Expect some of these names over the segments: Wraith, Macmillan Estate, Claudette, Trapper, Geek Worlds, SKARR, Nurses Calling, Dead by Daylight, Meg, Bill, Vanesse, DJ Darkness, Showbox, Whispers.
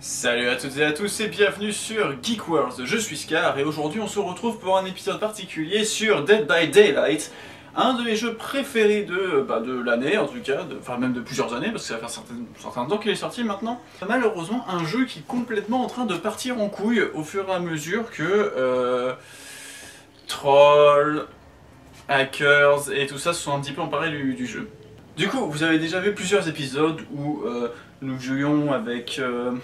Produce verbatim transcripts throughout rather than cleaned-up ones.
Salut à toutes et à tous et bienvenue sur Geek Worlds, je suis Scar et aujourd'hui on se retrouve pour un épisode particulier sur Dead by Daylight, un de mes jeux préférés de, bah de l'année en tout cas, de, enfin même de plusieurs années parce que ça va faire un certain temps qu'il est sorti maintenant. Malheureusement un jeu qui est complètement en train de partir en couille au fur et à mesure que euh, trolls, hackers et tout ça se sont un petit peu emparés du, du jeu. Du coup vous avez déjà vu plusieurs épisodes où euh, nous jouions avec... Euh,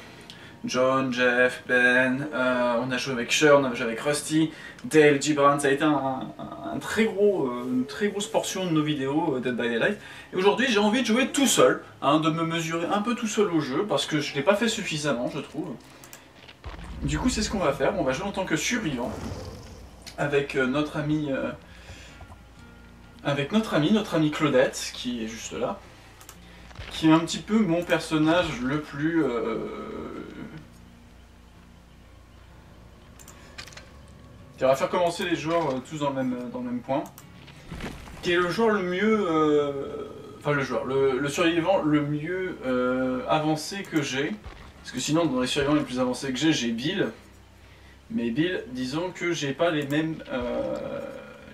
John, Jeff, Ben, euh, on a joué avec Cher, on a joué avec Rusty, Dale, Gibran, ça a été un, un, un très gros, euh, une très grosse portion de nos vidéos euh, Dead by Daylight. Et aujourd'hui j'ai envie de jouer tout seul, hein, de me mesurer un peu tout seul au jeu, parce que je ne l'ai pas fait suffisamment je trouve. Du coup c'est ce qu'on va faire, on va jouer en tant que survivant, avec euh, notre ami, euh, avec notre ami, notre ami Claudette, qui est juste là. Qui est un petit peu mon personnage le plus... Euh... On va faire commencer les joueurs euh, tous dans le, même, dans le même point. Qui est le joueur le mieux... Euh... Enfin le joueur, le, le survivant le mieux euh, avancé que j'ai. Parce que sinon dans les survivants les plus avancés que j'ai, j'ai Bill. Mais Bill, disons que j'ai pas les mêmes, euh,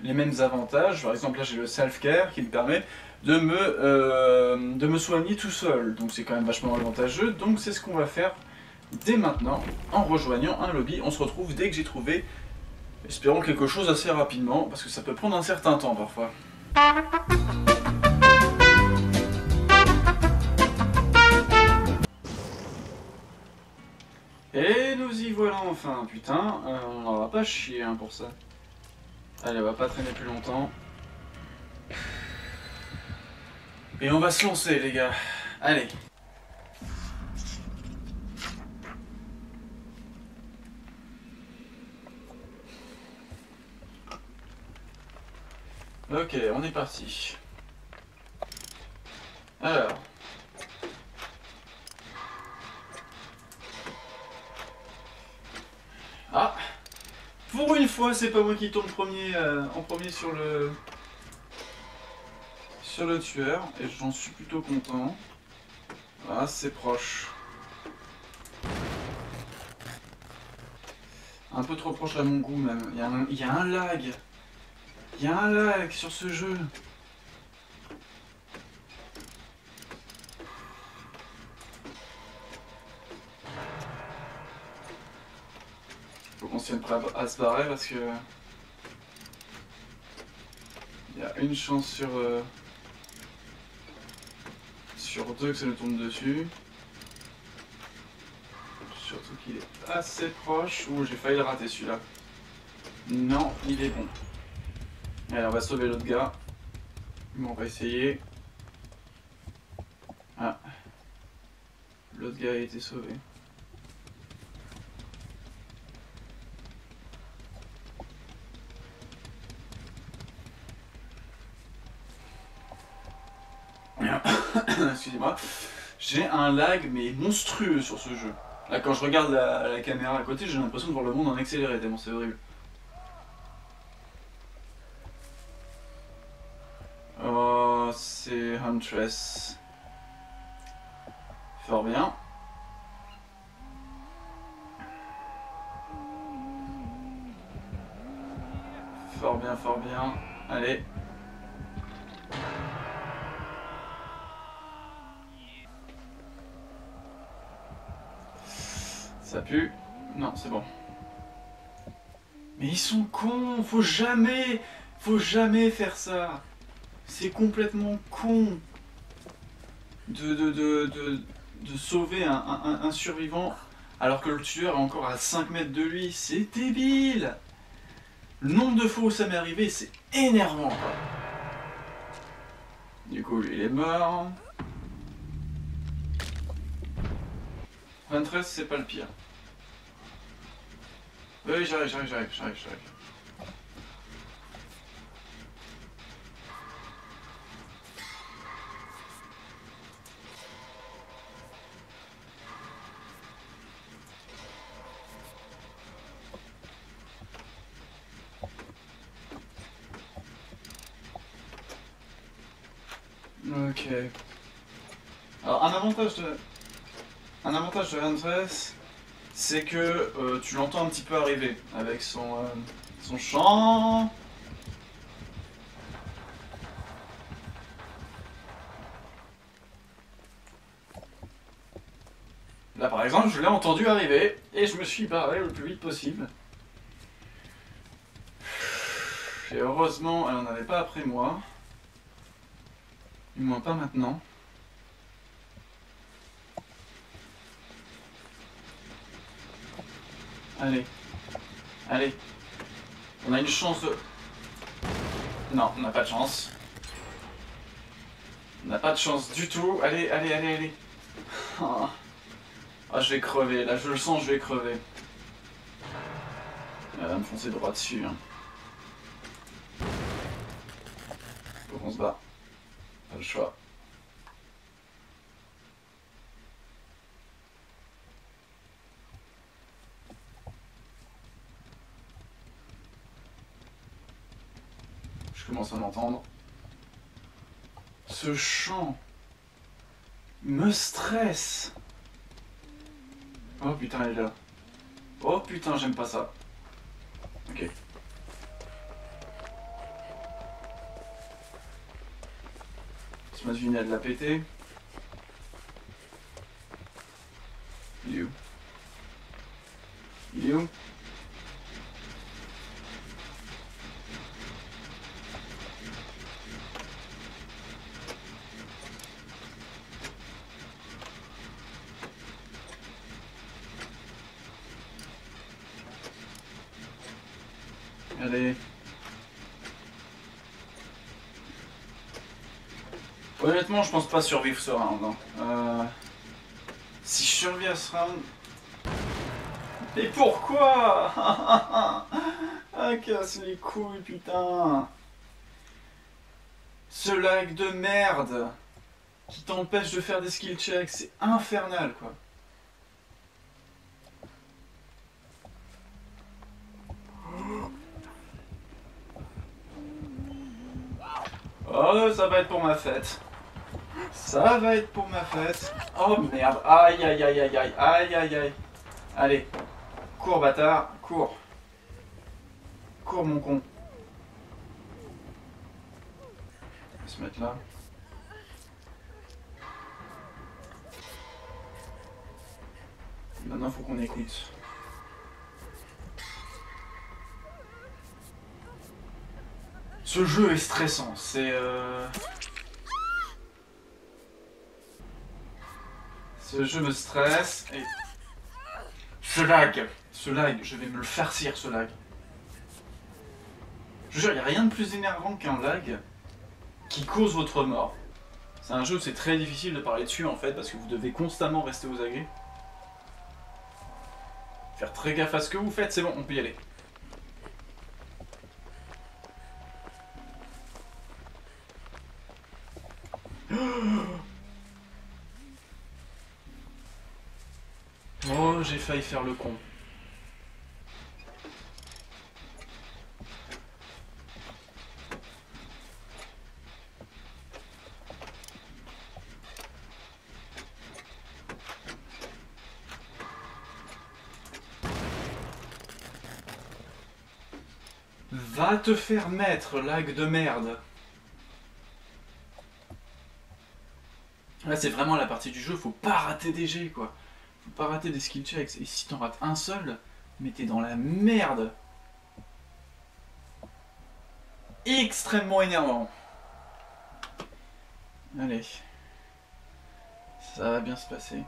les mêmes avantages. Par exemple là j'ai le self-care qui me permet... De me, euh, de me soigner tout seul, donc c'est quand même vachement avantageux, donc c'est ce qu'on va faire dès maintenant, en rejoignant un lobby. On se retrouve dès que j'ai trouvé, espérons quelque chose assez rapidement, parce que ça peut prendre un certain temps parfois. Et nous y voilà enfin, putain, euh, on n'en va pas chier hein, pour ça. Allez, on va pas traîner plus longtemps. Et on va se lancer les gars, allez. Ok, on est parti. Alors. Ah, pour une fois, c'est pas moi qui tombe premier, euh, en premier sur le... sur le tueur, et j'en suis plutôt content. Ah, c'est proche. Un peu trop proche à mon goût même. Il y a un, il y a un lag. Il y a un lag sur ce jeu. Faut qu'on se tienne prêt à se barrer parce que... Il y a une chance sur... Euh... sur deux que ça nous tombe dessus. Surtout qu'il est assez proche. Ouh, j'ai failli le rater celui-là. Non, il est bon. Allez, on va sauver l'autre gars. Bon, on va essayer. Ah. L'autre gars a été sauvé. Excusez-moi, j'ai un lag mais monstrueux sur ce jeu. Là quand je regarde la, la caméra à côté, j'ai l'impression de voir le monde en accéléré tellement c'est horrible. Oh, c'est Huntress. Fort bien. Fort bien, fort bien. Allez. Ça pue. Non, c'est bon. Mais ils sont cons. Faut jamais, faut jamais faire ça. C'est complètement con de, de, de, de, de sauver un, un, un survivant alors que le tueur est encore à cinq mètres de lui. C'est débile. Le nombre de fois où ça m'est arrivé, c'est énervant. Du coup, lui, il est mort. vingt-trois, c'est pas le pire. Oui, j'arrive, j'arrive, j'arrive, j'arrive, j'arrive. Ok. Alors, un avantage de... Un avantage de Vanesse, c'est que euh, tu l'entends un petit peu arriver avec son, euh, son chant. Là par exemple, je l'ai entendu arriver et je me suis barré le plus vite possible. Et heureusement, elle n'en avait pas après moi. Du moins pas maintenant. Allez. Allez. On a une chance de... Non, on n'a pas de chance. On n'a pas de chance du tout. Allez, allez, allez, allez. Oh. Ah, je vais crever, là je le sens, je vais crever. Elle va me foncer droit dessus. Hein. Faut qu'on se bat. Pas le choix. Je commence à m'entendre. Ce chant me stresse. Oh putain, elle est là. Oh putain, j'aime pas ça. Ok. Tu m'as deviné à de la péter. Il est où? Il est où? Allez. Honnêtement, je pense pas survivre ce round. Non. Euh... Si je survis à ce round... Et pourquoi? Ah, casse les couilles, putain. Ce lag de merde qui t'empêche de faire des skill checks, c'est infernal, quoi. Oh, ça va être pour ma fête. Ça va être pour ma fête. Oh merde. Aïe, aïe, aïe, aïe, aïe, aïe, aïe, aïe. Allez. Cours, bâtard. Cours. Cours, mon con. On va se mettre là. Maintenant, faut qu'on écoute. Ce jeu est stressant, c'est... Euh... Ce jeu me stresse et... Ce lag, ce lag, je vais me le farcir ce lag. Je jure, il n'y a rien de plus énervant qu'un lag qui cause votre mort. C'est un jeu où c'est très difficile de parler dessus en fait, parce que vous devez constamment rester aux aguets. Faire très gaffe à ce que vous faites, c'est bon, on peut y aller. Oh, j'ai failli faire le con. Va te faire mettre, lag de merde. Là, c'est vraiment la partie du jeu, faut pas rater des jets, quoi. Faut pas rater des skill checks. Et si t'en rates un seul, mais t'es dans la merde. Extrêmement énervant. Allez. Ça va bien se passer.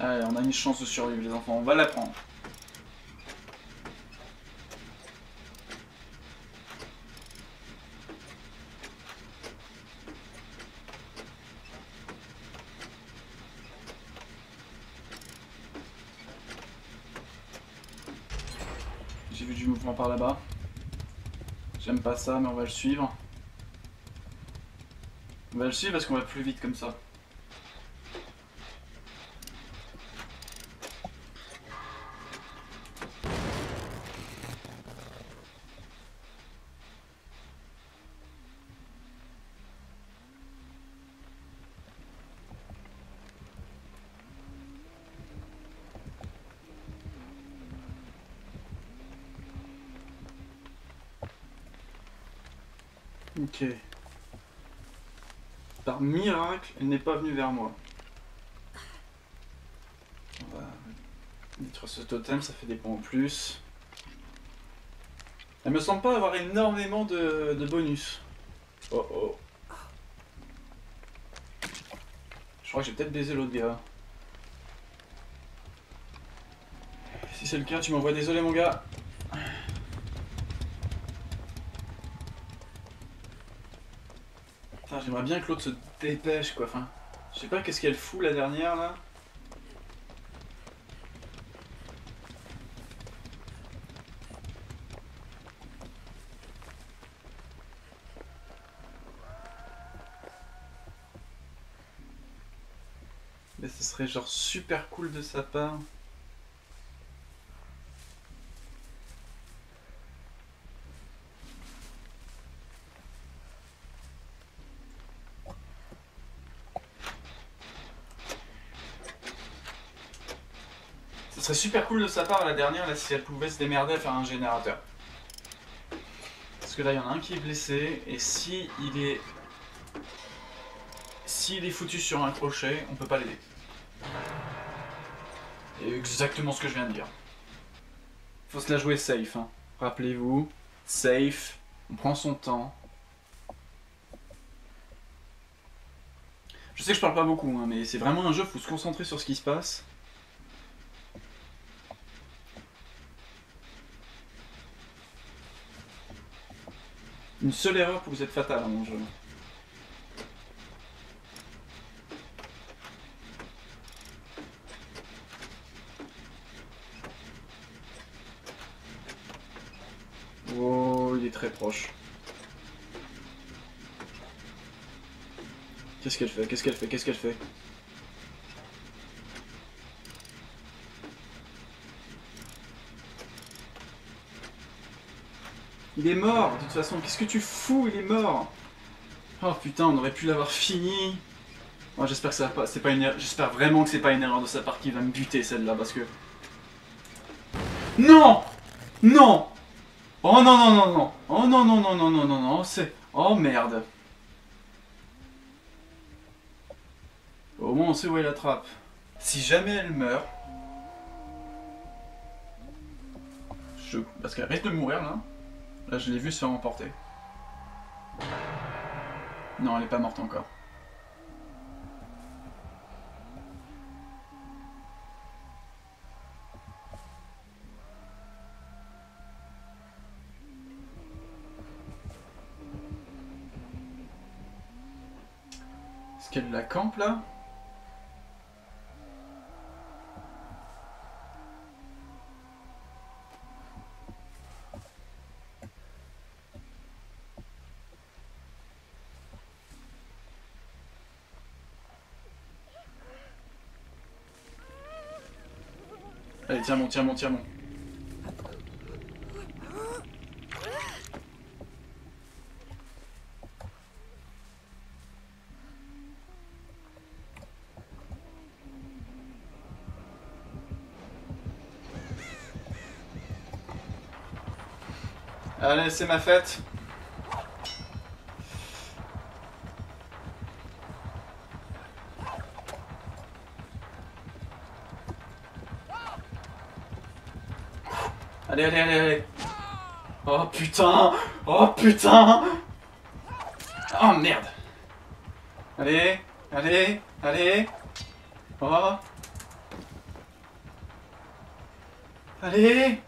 Allez, on a une chance de survivre les enfants, on va la prendre. j'ai vu du mouvement par là-bas. J'aime pas ça, mais on va le suivre. On va le suivre parce qu'on va plus vite comme ça. Ok. Par miracle, elle n'est pas venue vers moi. On va détruire ce totem, ça fait des points en plus. Elle me semble pas avoir énormément de, de bonus. Oh oh. Je crois que j'ai peut-être baisé l'autre gars. Si c'est le cas, tu m'envoies désolé mon gars. J'aimerais bien que l'autre se dépêche quoi, enfin, je sais pas qu'est-ce qu'elle fout la dernière là. Mais ce serait genre super cool de sa part. Ce serait super cool de sa part la dernière là si elle pouvait se démerder à faire un générateur. Parce que là il y en a un qui est blessé et si il est. S'il est foutu sur un crochet, on peut pas l'aider. C'est exactement ce que je viens de dire. Faut se la jouer safe, hein. Rappelez-vous, safe, on prend son temps. Je sais que je parle pas beaucoup, hein, mais c'est vraiment un jeu, faut se concentrer sur ce qui se passe. Une seule erreur pour vous être fatale à mon jeu. Oh, il est très proche. Qu'est-ce qu'elle fait? Qu'est-ce qu'elle fait? Qu'est-ce qu'elle fait? Il est mort, de toute façon, qu'est-ce que tu fous? Il est mort. Oh putain, on aurait pu l'avoir fini. Oh, j'espère que ça va pas. C'est pas une erreur. J'espère vraiment que c'est pas une erreur de sa part qui va me buter celle-là parce que. Non! Non! Oh non non non non! Oh non non non non non non non c'est. Oh merde! Au moins on sait où est la trappe. Si jamais elle meurt. Je. Parce qu'elle risque de mourir là. Là, je l'ai vu se faire emporter. Non, elle n'est pas morte encore. Est-ce qu'elle la campe, là? Allez, tiens bon, tiens bon, tiens bon. Allez, c'est ma fête. Allez, allez, allez, allez. Oh putain. Oh putain. Oh merde. Allez, allez, allez. Oh. Allez.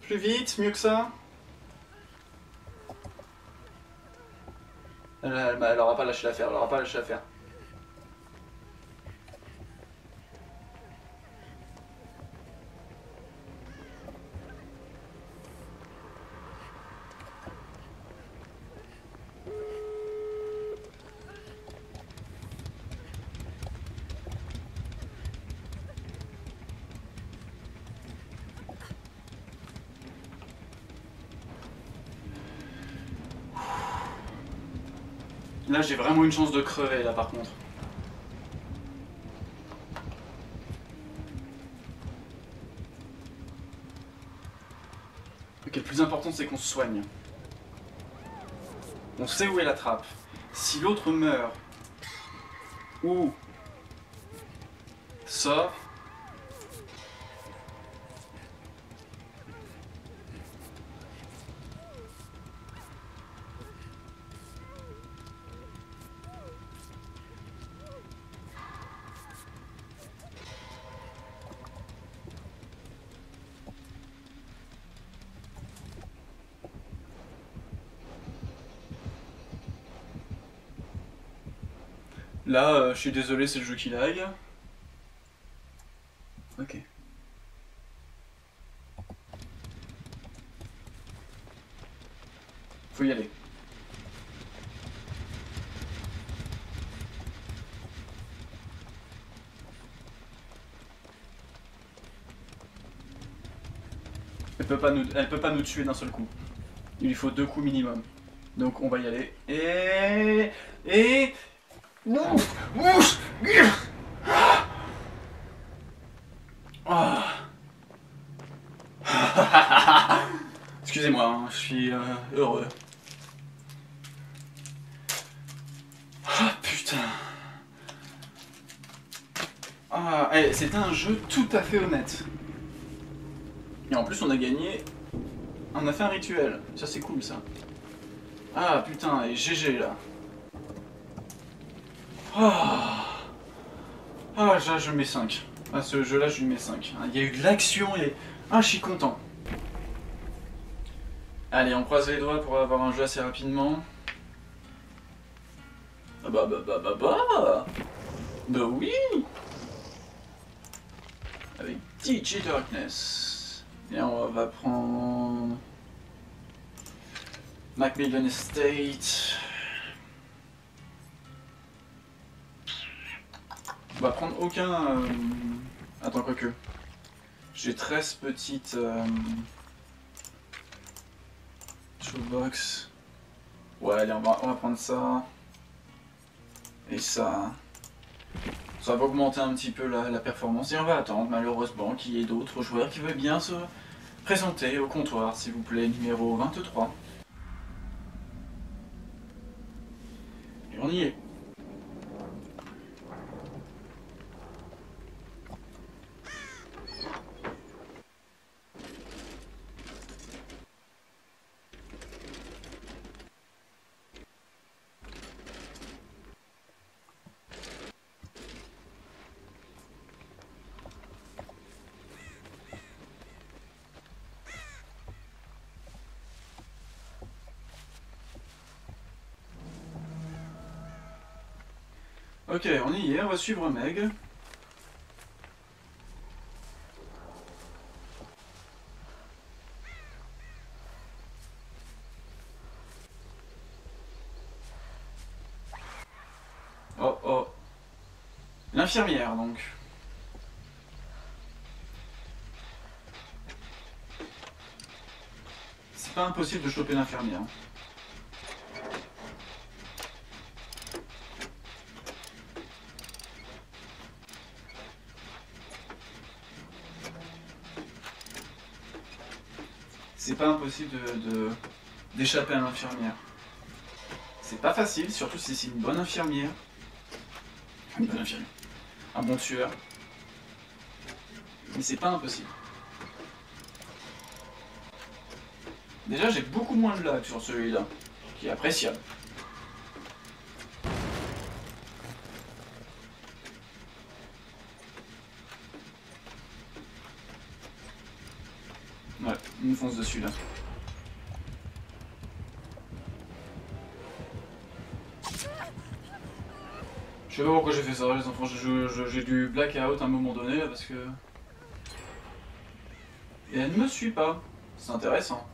Plus vite, mieux que ça. Elle, elle, elle aura pas lâché l'affaire, elle aura pas lâché l'affaire. Là, j'ai vraiment une chance de crever, là, par contre. Ok, le plus important, c'est qu'on se soigne. On sait où est la trappe. Si l'autre meurt, ou sort, là, euh, je suis désolé, c'est le jeu qui lag. Ok. Faut y aller. Elle peut pas nous, elle peut pas nous tuer d'un seul coup. Il lui faut deux coups minimum. Donc on va y aller. Et... Et... Non, ouf, ah. Ah. Excusez-moi, hein, je suis euh, heureux. Ah putain. Ah, c'était un jeu tout à fait honnête. Et en plus, on a gagné. On a fait un rituel. Ça, c'est cool, ça. Ah putain, et G G là. Ah, oh. Oh, là je mets cinq. À ce jeu là je lui mets cinq. Il y a eu de l'action et... Ah je suis content. Allez, on croise les doigts pour avoir un jeu assez rapidement. Ah bah bah bah bah bah. Bah oui. Avec D J Darkness. Et on va prendre... Macmillan Estate. On va prendre aucun... Euh... Attends, quoique. J'ai treize petites... Euh... Showbox. Ouais, allez, on va, on va prendre ça. Et ça. Ça va augmenter un petit peu la, la performance. Et on va attendre, malheureusement, qu'il y ait d'autres joueurs qui veulent bien se présenter au comptoir, s'il vous plaît, numéro vingt-trois. Et on y est. Ok, on y est, on va suivre Meg. Oh oh. L'infirmière donc. C'est pas impossible de choper l'infirmière. C'est pas impossible de d'échapper à l'infirmière. C'est pas facile, surtout si c'est une bonne infirmière. Une bonne infirmière. Un bon tueur. Mais c'est pas impossible. Déjà, j'ai beaucoup moins de lag sur celui-là, qui est appréciable. On fonce dessus là. Je sais pas pourquoi j'ai fait ça les enfants, j'ai du blackout à un moment donné là parce que... Et elle ne me suit pas, c'est intéressant.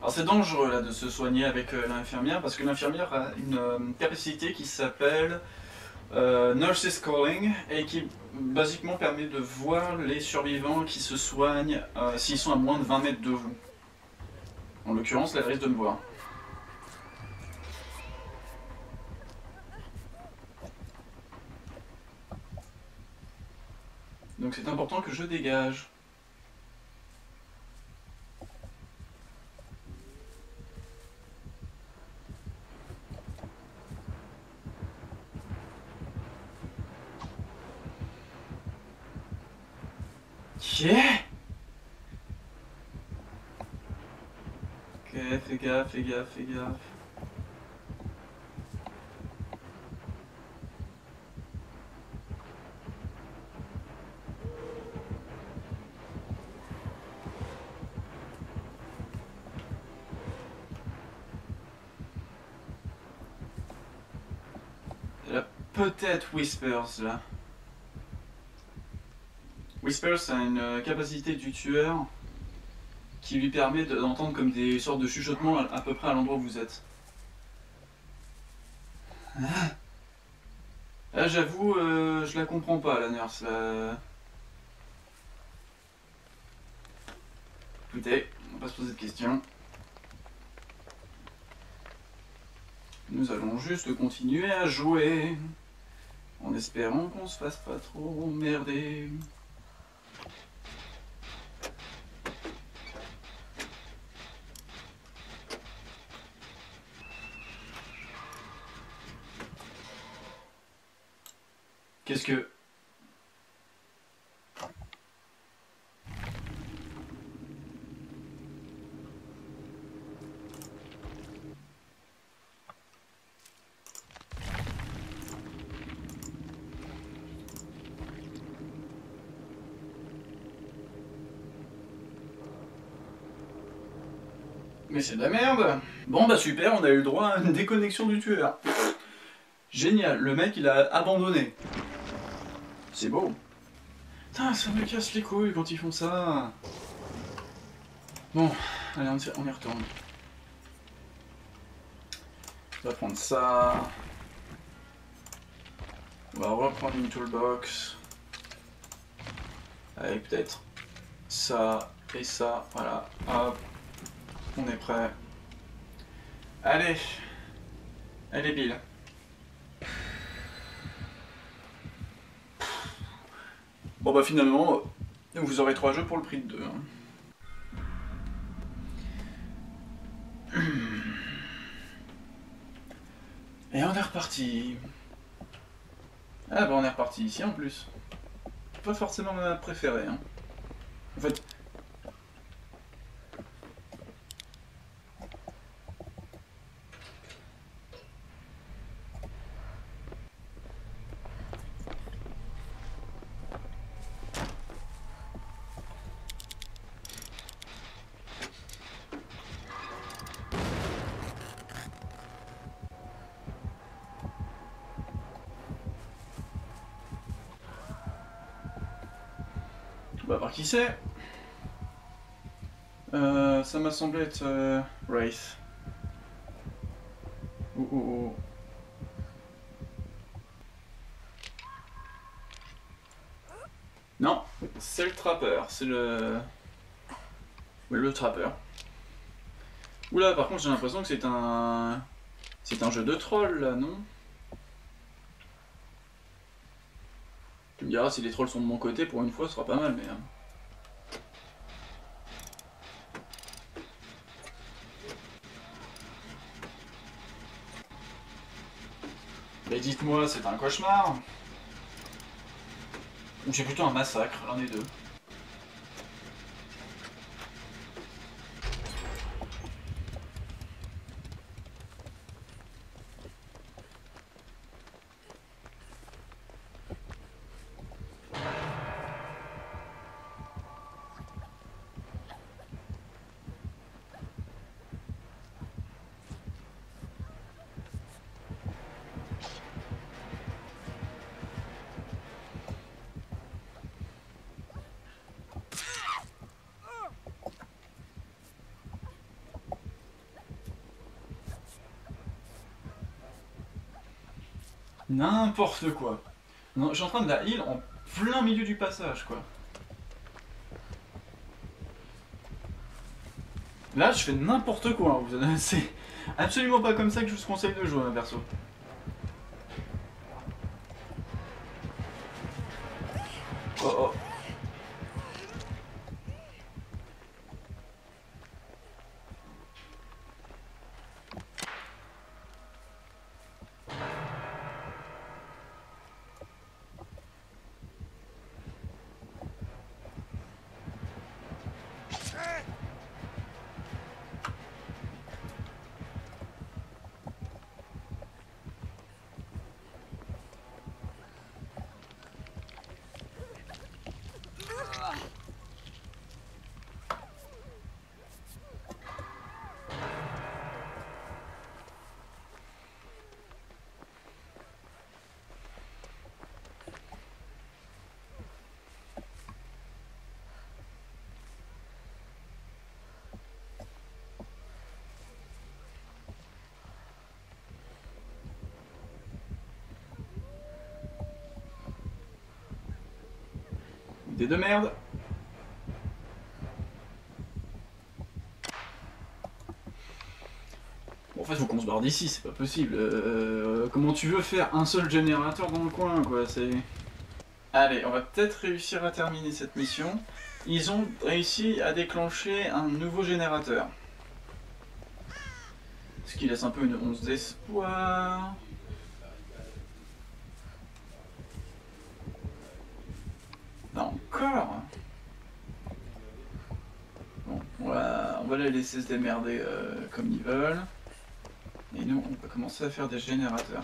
Alors c'est dangereux là de se soigner avec euh, l'infirmière parce que l'infirmière a une euh, capacité qui s'appelle... Euh, Nurses Calling, et qui basiquement permet de voir les survivants qui se soignent euh, s'ils sont à moins de vingt mètres de vous. En l'occurrence, l'adresse de me voir. Donc c'est important que je dégage. Fais gaffe, fais gaffe, fais gaffe. Elle a peut-être Whispers là. Whispers a une capacité du tueur qui lui permet d'entendre comme des sortes de chuchotements à peu près à l'endroit où vous êtes. Là j'avoue, euh, je la comprends pas la nurse là. Écoutez, on va pas se poser de questions. Nous allons juste continuer à jouer, en espérant qu'on se fasse pas trop emmerder. Qu'est-ce que... Mais c'est de la merde. Bon bah super, on a eu le droit à une déconnexion du tueur. Génial, le mec il a abandonné. C'est beau. Putain, ça me casse les couilles quand ils font ça. Bon, allez, on y retourne. On va prendre ça. On va reprendre une toolbox. Avec peut-être ça et ça. Voilà, hop. On est prêt. Allez. Allez, Bill. Bon bah finalement, vous aurez trois jeux pour le prix de deux. Hein. Et on est reparti. Ah bah on est reparti ici en plus. Pas forcément ma préférée. Hein. En fait... Qui c'est euh, ça m'a semblé être euh, Wraith. Oh, oh, oh. Non, c'est le Trapper, c'est le... Oui, le Trapper. Oula, par contre j'ai l'impression que c'est un... C'est un jeu de troll là, non? Tu me diras si les trolls sont de mon côté, pour une fois ce sera pas mal, mais... Hein. Mais dites-moi, c'est un cauchemar? Ou c'est plutôt un massacre, l'un des deux. N'importe quoi. Non, je suis en train de la heal en plein milieu du passage, quoi. Là, je fais n'importe quoi. Hein. C'est absolument pas comme ça que je vous conseille de jouer, hein, perso. Oh oh. Des de merde. Bon, en fait, faut qu'on se barre d'ici, c'est pas possible. Euh, comment tu veux faire un seul générateur dans le coin, quoi, c'est... Allez, on va peut-être réussir à terminer cette mission. Ils ont réussi à déclencher un nouveau générateur. Ce qui laisse un peu une once d'espoir... les laisser se démerder euh, comme ils veulent, et nous on peut commencer à faire des générateurs,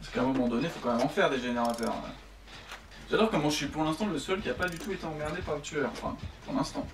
parce qu'à un moment donné faut quand même en faire des générateurs. Hein. J'adore comment je suis pour l'instant le seul qui a pas du tout été emmerdé par le tueur, enfin pour l'instant.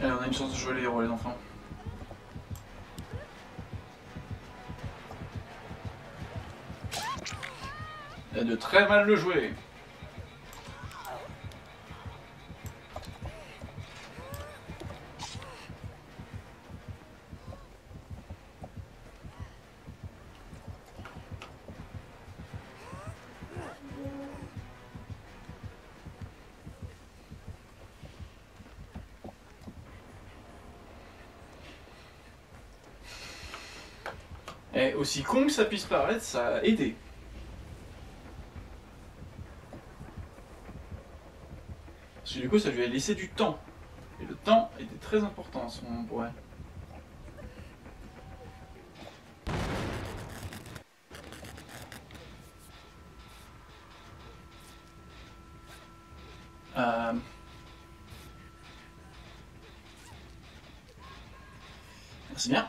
Allez, on a une chance de jouer les héros, les enfants. Et de très mal le jouer. Et aussi con que ça puisse paraître, ça a aidé. Parce que du coup, ça lui a laissé du temps. Et le temps était très important à ce moment pour elle. Euh... Merci bien.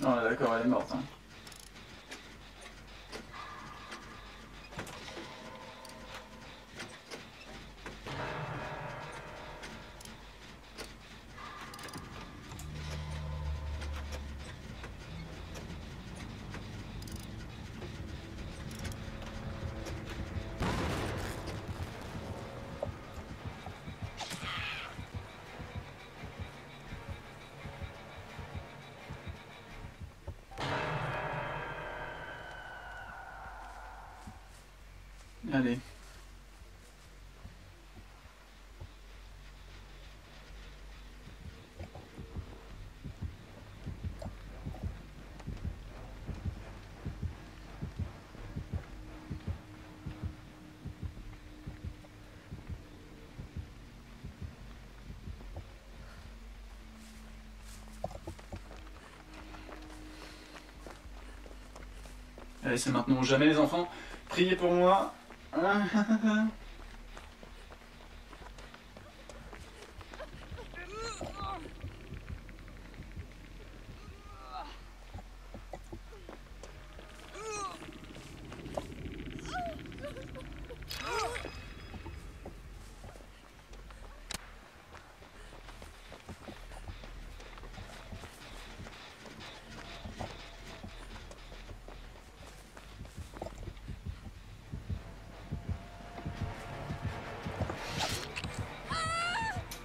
Non, d'accord, elle est morte. Hein. Allez. Allez, c'est maintenant ou jamais les enfants. Priez pour moi.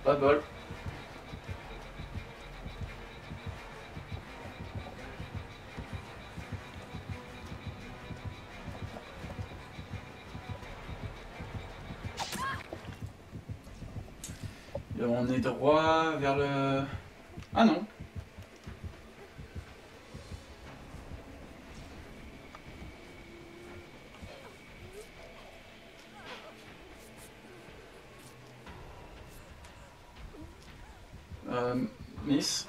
Pas de bol. Et on est droit vers le... Ah non. Miss,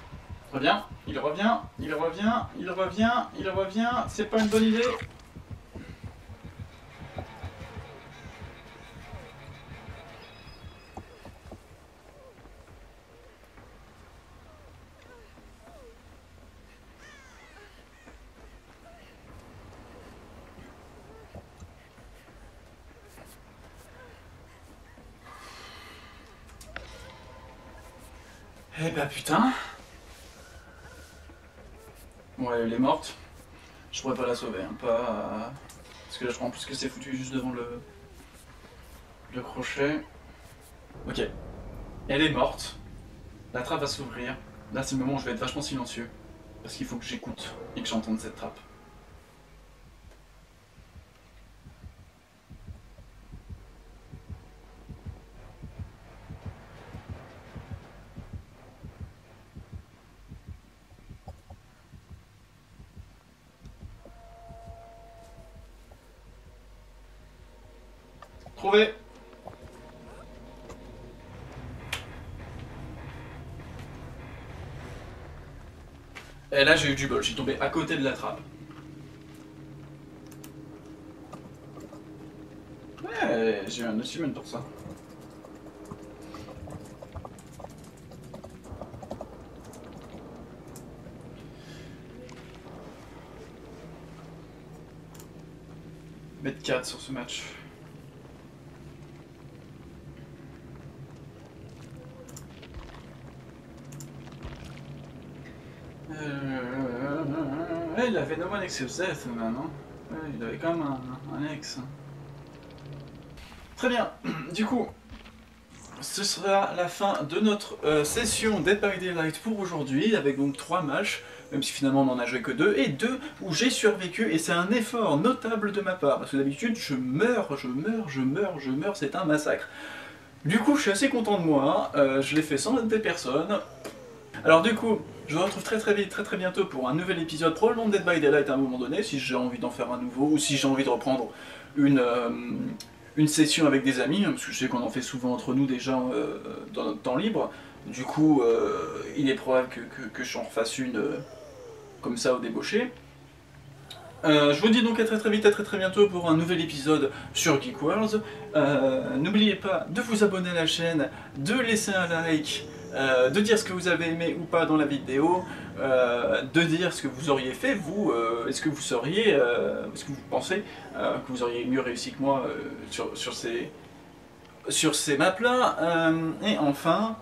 reviens, il revient, il revient, il revient, il revient, c'est pas une bonne idée. Eh bah putain. Ouais, elle est morte. Je pourrais pas la sauver, hein. Pas... Parce que là je crois en plus que c'est foutu juste devant le... le crochet. Ok. Elle est morte. La trappe va s'ouvrir. Là c'est le moment où je vais être vachement silencieux. Parce qu'il faut que j'écoute et que j'entende cette trappe. Trouvé. Et là j'ai eu du bol, j'ai tombé à côté de la trappe. Ouais, j'ai eu un achievement pour ça. Mettre quatre sur ce match. Il avait no one except death, non? Ouais, il avait quand même un, un ex. Très bien, du coup, ce sera la fin de notre euh, session Dead by Daylight pour aujourd'hui, avec donc trois matchs, même si finalement on n'en a joué que deux, et deux où j'ai survécu, et c'est un effort notable de ma part, parce que d'habitude je meurs, je meurs, je meurs, je meurs, c'est un massacre. Du coup, je suis assez content de moi, euh, je l'ai fait sans aide des personnes. Alors du coup, je vous retrouve très très vite, très très bientôt pour un nouvel épisode, probablement de Dead by Daylight à un moment donné, si j'ai envie d'en faire un nouveau, ou si j'ai envie de reprendre une, euh, une session avec des amis, parce que je sais qu'on en fait souvent entre nous déjà euh, dans notre temps libre. Du coup, euh, il est probable que, que, que j'en refasse une euh, comme ça au débauché. Euh, je vous dis donc à très très vite, à très très bientôt pour un nouvel épisode sur Geek Worlds. Euh, N'oubliez pas de vous abonner à la chaîne, de laisser un like, euh, de dire ce que vous avez aimé ou pas dans la vidéo, euh, de dire ce que vous auriez fait, vous, euh, est-ce que vous seriez, euh, est-ce que vous pensez euh, que vous auriez mieux réussi que moi euh, sur, sur ces, sur ces maps-là. Euh, et enfin...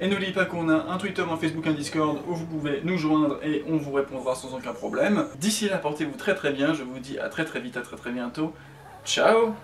Et n'oubliez pas qu'on a un Twitter, un Facebook, un Discord où vous pouvez nous joindre et on vous répondra sans aucun problème. D'ici là, portez-vous très très bien. Je vous dis à très très vite, à très très bientôt. Ciao!